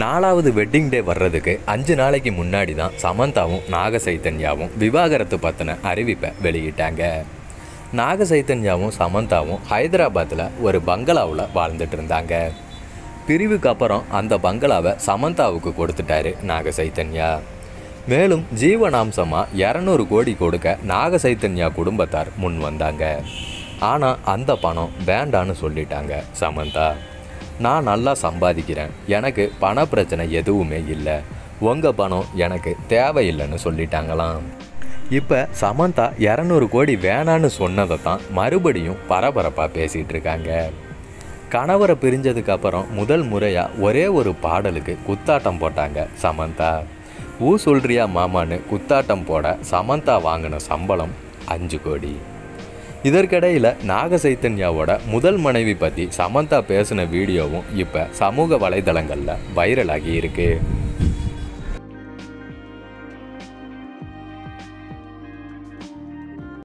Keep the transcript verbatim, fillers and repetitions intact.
நாலாவது wedding day வர்றதுக்கு அஞ்சு நாளைக்கு முன்னாடி தான் சமந்தாவும் நாக சைத்தன்யாவும் விவாகரத்து பற்றின அறிவிப்பை வெளியிட்டாங்க. நாக சைத்தன்யாவும் சமந்தாவும் ஹைதராபாத்தில் ஒரு பங்களாவில் வாழ்ந்துட்டு இருந்தாங்க. பிரிவுக்கு அப்புறம் அந்த பங்களாவை சமந்தாவுக்கு கொடுத்துட்டாரு நாக சைத்தன்யா. மேலும் ஜீவனாம்சமாக இரநூறு கோடி கொடுக்க நாக சைத்தன்யா குடும்பத்தார் முன் வந்தாங்க. ஆனால் அந்த பணம் வேண்டான்னு சொல்லிட்டாங்க சமந்தா. நான் நல்லா சம்பாதிக்கிறேன், எனக்கு பண பிரச்சனை எதுவுமே இல்லை, உங்கள் பணம் எனக்கு தேவையில்லைன்னு சொல்லிட்டாங்களாம். இப்போ சமந்தா இரநூறு கோடி வேணான்னு சொன்னதை தான் மறுபடியும் பரபரப்பாக பேசிகிட்டு இருக்காங்க. கணவரை பிரிஞ்சதுக்கப்புறம் முதல் முறையாக ஒரே ஒரு பாடலுக்கு குத்தாட்டம் போட்டாங்க சமந்தா. ஊ சொல்றியா மாமான்னு குத்தாட்டம் போட சமந்தா வாங்கின சம்பளம் அஞ்சு கோடி. இதற்கிடையில் நாக சைத்தன்யாவோட முதல் மனைவி பற்றி சமந்தா பேசின வீடியோவும் இப்போ சமூக வலைதளங்களில் வைரலாகி இருக்குது.